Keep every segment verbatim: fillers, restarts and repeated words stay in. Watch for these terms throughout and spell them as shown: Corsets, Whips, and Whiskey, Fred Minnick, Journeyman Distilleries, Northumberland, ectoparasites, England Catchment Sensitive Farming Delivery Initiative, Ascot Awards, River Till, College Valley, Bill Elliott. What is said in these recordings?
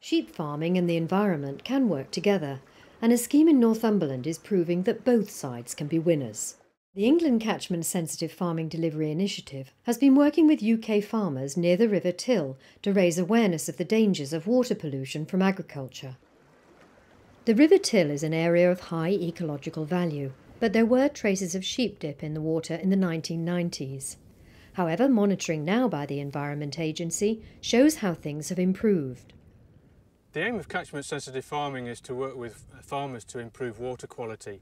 Sheep farming and the environment can work together, and a scheme in Northumberland is proving that both sides can be winners. The England Catchment Sensitive Farming Delivery Initiative has been working with U K farmers near the River Till to raise awareness of the dangers of water pollution from agriculture. The River Till is an area of high ecological value, but there were traces of sheep dip in the water in the nineteen nineties. However, monitoring now by the Environment Agency shows how things have improved. The aim of catchment sensitive farming is to work with farmers to improve water quality,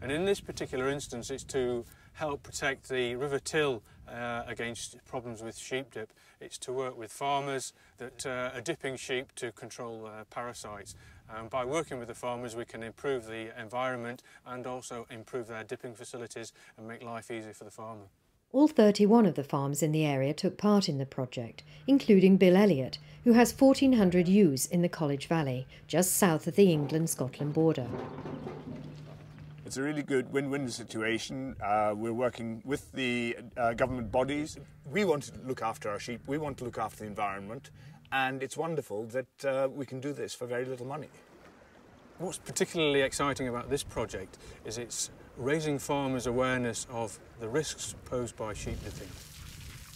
and in this particular instance it's to help protect the River Till uh, against problems with sheep dip. It's to work with farmers that uh, are dipping sheep to control uh, parasites, and by working with the farmers we can improve the environment and also improve their dipping facilities and make life easier for the farmer. All thirty-one of the farms in the area took part in the project, including Bill Elliott, who has fourteen hundred ewes in the College Valley, just south of the England-Scotland border. It's a really good win-win situation. Uh, we're working with the uh, government bodies. We want to look after our sheep, we want to look after the environment, and it's wonderful that uh, we can do this for very little money. What's particularly exciting about this project is it's raising farmers' awareness of the risks posed by sheep dipping.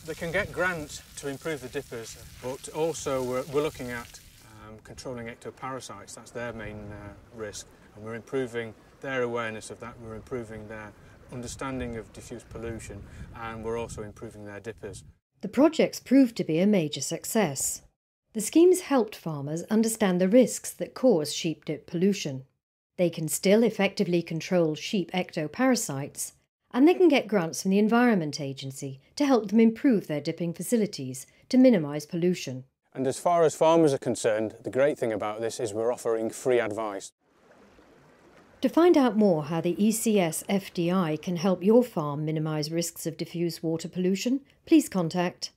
They can get grants to improve the dippers, but also we're, we're looking at um, controlling ectoparasites. That's their main uh, risk, and we're improving their awareness of that. We're improving their understanding of diffuse pollution, and we're also improving their dippers. The project's proved to be a major success. The scheme's helped farmers understand the risks that cause sheep dip pollution. They can still effectively control sheep ectoparasites, and they can get grants from the Environment Agency to help them improve their dipping facilities to minimise pollution. And as far as farmers are concerned, the great thing about this is we're offering free advice. To find out more how the E C S F D I can help your farm minimise risks of diffuse water pollution, please contact